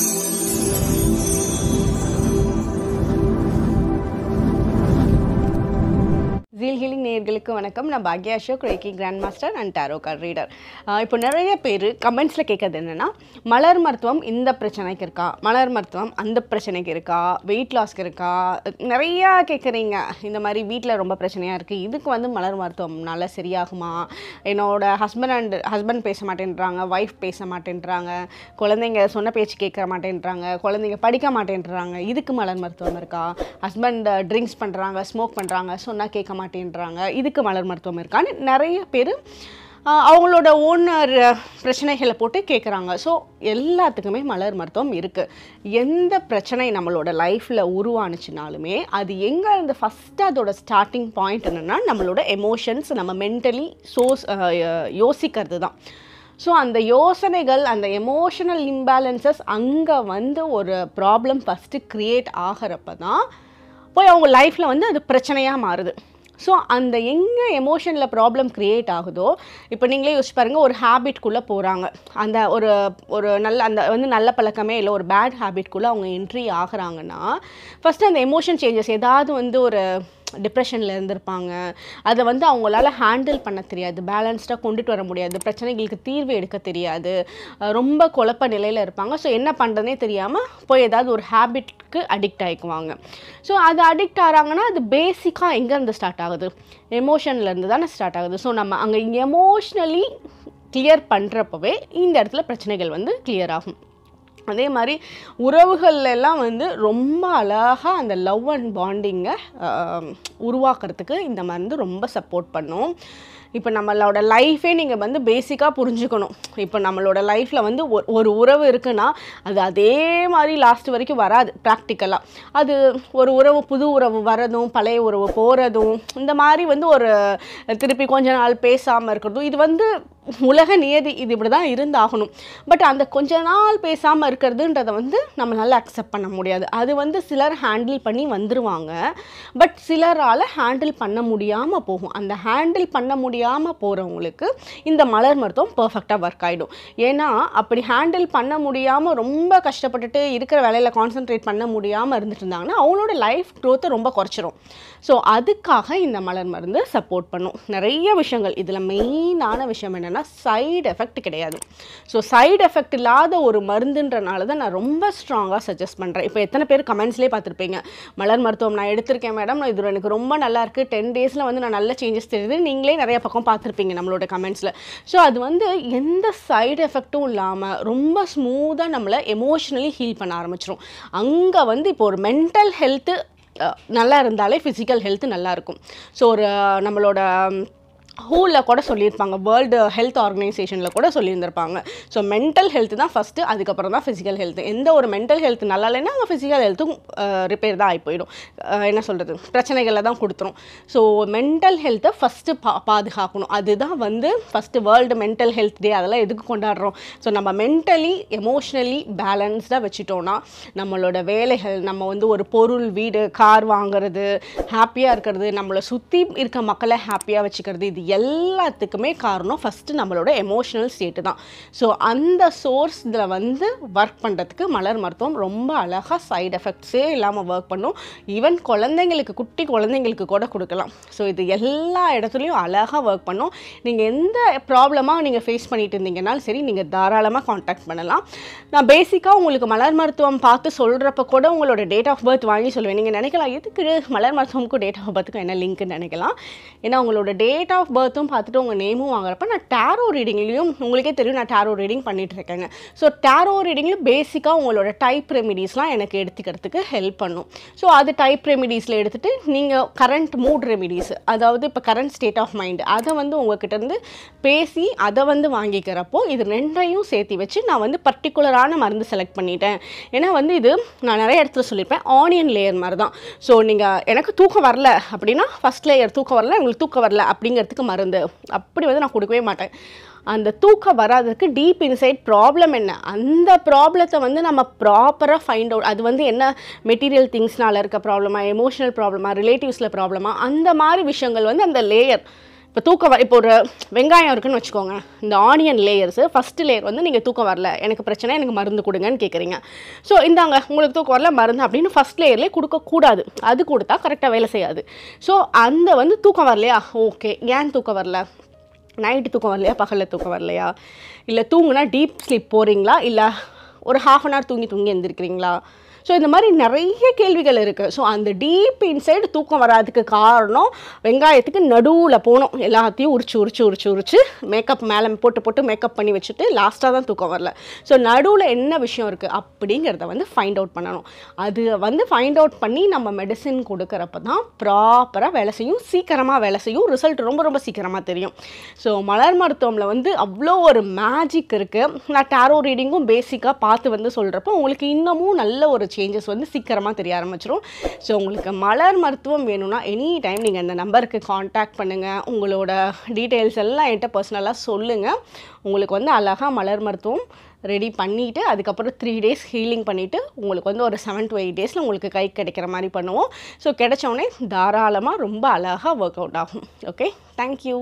Real Healing நேயர்களுக்கு வணக்கம். நான் பாக்யா Ashok ரேக்கி grand master and tarot card reader. இப்போ நிறைய பேர் கமெண்ட்ஸில் கேட்குறது என்னென்னா, மலர் மருத்துவம் இந்த பிரச்சனைக்கு இருக்கா, மலர் மருத்துவம் அந்த பிரச்சனைக்கு இருக்கா, வெயிட் லாஸ்க்கு இருக்கா, நிறையா கேட்குறீங்க. இந்த மாதிரி வீட்டில் ரொம்ப பிரச்சனையாக இருக்குது, இதுக்கு வந்து மலர் மருத்துவம்னால சரியாகுமா, என்னோட ஹஸ்பண்ட் பேச மாட்டேன்றாங்க, ஒய்ஃப் பேச மாட்டேன்றாங்க, குழந்தைங்க சொன்ன பேச்சு கேட்க மாட்டேன்றாங்க, குழந்தைங்க படிக்க மாட்டேன்றாங்க, இதுக்கு மலர் மருத்துவம் இருக்கா, ஹஸ்பண்ட் ட்ரிங்க்ஸ் பண்ணுறாங்க, ஸ்மோக் பண்ணுறாங்க, சொன்னால் கேட்க மாட்டேன்றாங்க, இதுக்கு மலர் மருத்துவம் இருக்கான்னு நிறைய பேர் அவங்களோட ஓன் பிரச்சனைகளை போட்டு கேட்குறாங்க. ஸோ எல்லாத்துக்குமே மலர் மருத்துவம் இருக்குது. எந்த பிரச்சனை நம்மளோட லைஃப்பில் உருவானுச்சுனாலுமே அது எங்கே இருந்து ஃபஸ்ட்டு அதோட ஸ்டார்டிங் பாயிண்ட் என்னென்னா, நம்மளோட எமோஷன்ஸ், நம்ம மென்டலி யோசிக்கிறது தான். ஸோ அந்த யோசனைகள், அந்த எமோஷனல் இம்பேலன்சஸ் அங்கே வந்து ஒரு ப்ராப்ளம் ஃபஸ்ட்டு க்ரியேட் ஆகிறப்ப தான் போய் அவங்க லைஃப்பில் வந்து அது பிரச்சனையாக மாறுது. ஸோ அந்த எங்கே எமோஷனில் ப்ராப்ளம் க்ரியேட் ஆகுதோ, இப்போ நீங்களே யோசிச்சு பாருங்கள், ஒரு ஹேபிட்குள்ளே போகிறாங்க, அந்த ஒரு ஒரு நல்ல அந்த வந்து நல்ல பழக்கமே இல்லை, ஒரு பேட் ஹேபிட்குள்ளே அவங்க என்ட்ரி ஆகிறாங்கன்னா ஃபஸ்ட்டு அந்த எமோஷன் சேஞ்சஸ், ஏதாவது வந்து ஒரு டிப்ரெஷனில் இருந்திருப்பாங்க, அதை வந்து அவங்களால ஹேண்டில் பண்ண தெரியாது, பேலன்ஸ்டாக கொண்டுட்டு வர முடியாது, பிரச்சனைகளுக்கு தீர்வு எடுக்க தெரியாது, ரொம்ப குழப்ப நிலையில் இருப்பாங்க. ஸோ என்ன பண்ணுறதுனே தெரியாமல் போய் ஏதாவது ஒரு ஹேபிட்க்கு அடிக்ட் ஆகிக்குவாங்க. ஸோ அது அடிக்ட் ஆகிறாங்கன்னா அது பேசிக்காக எங்கேருந்து ஸ்டார்ட் ஆகுது, எமோஷன்லேருந்து தானே ஸ்டார்ட் ஆகுது. ஸோ நம்ம அங்கே எமோஷ்னலி கிளியர் பண்ணுறப்பவே இந்த இடத்துல பிரச்சனைகள் வந்து கிளியர் ஆகும். அதே மாதிரி உறவுகள்லாம் வந்து ரொம்ப அழகாக அந்த லவ் அண்ட் பாண்டிங்கை உருவாக்குறதுக்கு இந்த மருந்து ரொம்ப சப்போர்ட் பண்ணும். இப்போ நம்மளோட லைஃபே நீங்கள் வந்து பேசிக்காக புரிஞ்சுக்கணும். இப்போ நம்மளோட லைஃப்பில் வந்து ஒரு உறவு இருக்குன்னா அது அதே மாதிரி லாஸ்ட் வரைக்கும் வராது. ப்ராக்டிக்கலாக அது ஒரு உறவு, புது உறவு வரதும் பழைய உறவு போகிறதும், இந்த மாதிரி வந்து ஒரு திருப்பி கொஞ்ச நாள் பேசாமல் இருக்கிறதும், இது வந்து உலக நியதி, இது இப்படி தான் இருந்தாகணும். பட் அந்த கொஞ்ச நாள் பேசாமல் இருக்கிறதுன்றதை வந்து நம்மளால் அக்செப்ட் பண்ண முடியாது. அது வந்து சிலர் ஹேண்டில் பண்ணி வந்துடுவாங்க, பட் சிலரால் ஹேண்டில் பண்ண முடியாமல் போகும். அந்த ஹேண்டில் பண்ண முடியாமல் போகிறவங்களுக்கு இந்த மலர் மருத்துவம் பர்ஃபெக்டாக ஒர்க் ஆகிடும். ஏன்னா அப்படி ஹேண்டில் பண்ண முடியாமல் ரொம்ப கஷ்டப்பட்டுட்டு இருக்கிற வேலையில் கான்சென்ட்ரேட் பண்ண முடியாமல் இருந்துட்டு இருந்தாங்கன்னா அவங்களோட லைஃப் க்ரோத்தை ரொம்ப குறைச்சிரும். ஸோ அதுக்காக இந்த மலர் மருந்து சப்போர்ட் பண்ணும். நிறைய விஷயங்கள், இதில் மெயினான விஷயம் என்னென்னா சைடு எஃபெக்ட் கிடையாது. ஸோ சைடு எஃபெக்ட் இல்லாத ஒரு மருந்துன்றனால தான் நான் ரொம்ப ஸ்ட்ராங்காக சஜஸ்ட் பண்ணுறேன். இப்போ எத்தனை பேர் கமெண்ட்ஸ்லேயே பார்த்துருப்பீங்க, மலர் மருத்துவம் நான் எடுத்திருக்கேன் மேடம், நான் இது எனக்கு ரொம்ப நல்லாயிருக்கு, 10 டேஸில் வந்து நான் நல்ல சேஞ்சஸ் தெரியுது, நீங்களே நிறைய பக்கம் பார்த்துருப்பீங்க நம்மளோட கமெண்ட்ஸில். ஸோ அது வந்து எந்த சைடு எஃபெக்ட்டும் இல்லாமல் ரொம்ப ஸ்மூத்தாக நம்மளை எமோஷ்னலி ஹீல் பண்ண ஆரம்பிச்சிடும். அங்கே வந்து இப்போ ஒரு மென்டல் ஹெல்த்து நல்லா இருந்தாலே ஃபிசிக்கல் ஹெல்த்து நல்லாயிருக்கும். ஸோ ஒரு நம்மளோட ஹூவில் கூட சொல்லியிருப்பாங்க, வேர்ல்டு ஹெல்த் ஆர்கனைசேஷனில் கூட சொல்லியிருந்திருப்பாங்க. ஸோ மென்டல் ஹெல்த்து தான் ஃபஸ்ட்டு, அதுக்கப்புறம் தான் ஃபிசிக்கல் ஹெல்த்து. எந்த ஒரு மென்டல் ஹெல்த் நல்லா இல்லைன்னா அவங்க ஃபிசிக்கல் ஹெல்த்தும் ரிப்பேர் தான் ஆகி போயிடும், என்ன சொல்கிறது, பிரச்சனைகளை தான் கொடுத்துரும். ஸோ மென்டல் ஹெல்த்தை ஃபஸ்ட்டு பாதுகாக்கணும். அதுதான் வந்து first world mental health day, அதெல்லாம் எதுக்கு கொண்டாடுறோம். ஸோ நம்ம மென்டலி எமோஷ்னலி பேலன்ஸ்டாக வச்சுட்டோன்னா நம்மளோட வேலைகள், நம்ம வந்து ஒரு பொருள், வீடு, கார் வாங்கிறது, ஹாப்பியாக இருக்கிறது, நம்மளை சுற்றி இருக்க மக்களை ஹாப்பியாக வச்சுக்கிறது, இது எல்லாத்துக்குமே காரணம் ஃபஸ்ட்டு நம்மளோட எமோஷனல் ஸ்டேட்டு தான். ஸோ அந்த சோர்ஸில் வந்து ஒர்க் பண்ணுறதுக்கு மலர் மருத்துவம் ரொம்ப அழகாக சைடு எஃபெக்ட்ஸே இல்லாமல் ஒர்க் பண்ணும். ஈவன் குழந்தைங்களுக்கு, குட்டி குழந்தைங்களுக்கு கூட கொடுக்கலாம். ஸோ இது எல்லா இடத்துலையும் அழகாக ஒர்க் பண்ணும். நீங்கள் எந்த ப்ராப்ளமாக நீங்கள் ஃபேஸ் பண்ணிட்டு இருந்தீங்கன்னாலும் சரி, நீங்கள் தாராளமாக காண்டாக்ட் பண்ணலாம். நான் பேசிக்காக உங்களுக்கு மலர் மருத்துவம் பார்த்து சொல்கிறப்ப கூட உங்களோட டேட் ஆஃப் பர்த் வாங்கி சொல்லுவேன். நீங்கள் நினைக்கலாம், எதுக்கு மலர் மருத்துவமுக்கும் டேட் ஆஃப் பர்த்துக்கும் என்ன லிங்க்னு நினைக்கலாம். ஏன்னா உங்களோட டேட் ஆஃப் பர்த்தும் பார்த்துட்டு உங்கள் நேமும் வாங்குறப்ப, நான் டேரோ ரீடிங்லேயும் உங்களுக்கே தெரியும் நான் டேரோ ரீடிங் பண்ணிகிட்டு இருக்கேங்க. ஸோ டேரோ ரீடிங்லையும் பேசிக்காக உங்களோட டைப் ரெமிடிஸ்லாம் எனக்கு எடுத்துக்கிறதுக்கு ஹெல்ப் பண்ணும். ஸோ அது டைப் ரெமிடிஸில் எடுத்துகிட்டு நீங்கள் கரண்ட் மூட் ரெமிடிஸ், அதாவது இப்போ கரண்ட் ஸ்டேட் ஆஃப் மைண்ட், அதை வந்து உங்கள்கிட்டருந்து பேசி அதை வந்து வாங்கிக்கிறப்போ இது ரெண்டையும் சேர்த்து வச்சு நான் வந்து பர்டிகுலரான மருந்து செலக்ட் பண்ணிட்டேன். ஏன்னா வந்து இது நான் நிறைய இடத்துல சொல்லியிருப்பேன், ஆனியன் லேயர் மாதிரி தான். ஸோ நீங்கள் எனக்கு தூக்கம் வரல அப்படின்னா ஃபஸ்ட் லேயர் தூக்கம் வரல, உங்களுக்கு தூக்கம் வரல அப்படிங்கிறதுக்கு மருந்து அப்படி வந்து நான் கொடுக்கவே மாட்டேன். அந்த தூக்கம் வராததுக்கு டீப் இன்சைட் ப்ராப்ளம் என்ன, அந்த ப்ராப்ளத்தை வந்து நம்ம ப்ராப்பராக ஃபைண்ட் அவுட், அது வந்து என்ன மெட்டீரியல் திங்ஸ்னால இருக்க ப்ராப்ளமாக, எமோஷனல் ப்ராப்ளமாக, ரிலேட்டிவ்ஸில் ப்ராப்ளமாக, அந்த மாதிரி விஷயங்கள் வந்து அந்த லேயர். இப்போ தூக்கம் இப்போ ஒரு வெங்காயம் இருக்குன்னு வச்சுக்கோங்க. இந்த ஆனியன் லேயர்ஸு ஃபஸ்ட்டு லேயர் வந்து நீங்கள் தூக்கம் வரல எனக்கு பிரச்சனை எனக்கு மருந்து கொடுங்கன்னு கேட்குறீங்க. ஸோ இந்தாங்க உங்களுக்கு தூக்கம் வரல மருந்து அப்படின்னு ஃபஸ்ட் லேயர்லேயே கொடுக்கக்கூடாது. அது கொடுத்தா கரெக்டாக வேலை செய்யாது. ஸோ அந்த வந்து தூக்கம் வரலையா ஓகே ஏன் தூக்கம் வரல நைட்டு தூக்கம் வரலையா பகலில் தூக்கம் வரலையா இல்லை தூங்குனா டீப் ஸ்லீப் போகிறீங்களா இல்லை ஒரு ஹாஃப் அன் ஹவர் தூங்கி எழுந்திருக்கிறீங்களா. ஸோ இந்த மாதிரி நிறைய கேள்விகள் இருக்குது. ஸோ அந்த டீப் இன்சைடு தூக்கம் வராதுக்கு காரணம் வெங்காயத்துக்கு நடுவில் போனோம் எல்லாத்தையும் உரிச்சு மேக்கப் மேலே போட்டு மேக்கப் பண்ணி வச்சுட்டு லாஸ்ட்டாக தான் தூக்கம் வரல. ஸோ நடுவில் என்ன விஷயம் இருக்குது அப்படிங்கிறத வந்து ஃபைண்ட் அவுட் பண்ணணும். அது வந்து ஃபைண்ட் அவுட் பண்ணி நம்ம மெடிசின் கொடுக்குறப்ப தான் ப்ராப்பராக வேலை செய்யும், சீக்கிரமாக வேலை செய்யும், ரிசல்ட் ரொம்ப ரொம்ப சீக்கிரமாக தெரியும். ஸோ மலர் மருத்துவமில் வந்து அவ்வளோ ஒரு மேஜிக் இருக்குது. நான் டேரோ ரீடிங்கும் பேசிக்காக பார்த்து வந்து சொல்கிறப்போ உங்களுக்கு இன்னமும் நல்ல ஒரு சேஞ்சஸ் வந்து சீக்கிரமாக தெரிய ஆரம்பிச்சிடும். ஸோ உங்களுக்கு மலர் மருத்துவம் வேணும்னா எனி டைம் நீங்கள் இந்த நம்பருக்கு காண்டாக்ட் பண்ணுங்கள். உங்களோட டீட்டெயில்ஸ் எல்லாம் என்கிட்ட பர்சனலாக சொல்லுங்கள். உங்களுக்கு வந்து அழகாக மலர் மருத்துவம் ரெடி பண்ணிவிட்டு அதுக்கப்புறம் 3 days ஹீலிங் பண்ணிவிட்டு உங்களுக்கு வந்து ஒரு 7 to 8 days உங்களுக்கு கை கிடைக்கிற மாதிரி பண்ணுவோம். ஸோ கிடைச்சோடனே தாராளமாக ரொம்ப அழகாக ஒர்க் அவுட் ஆகும். Okay, thank you.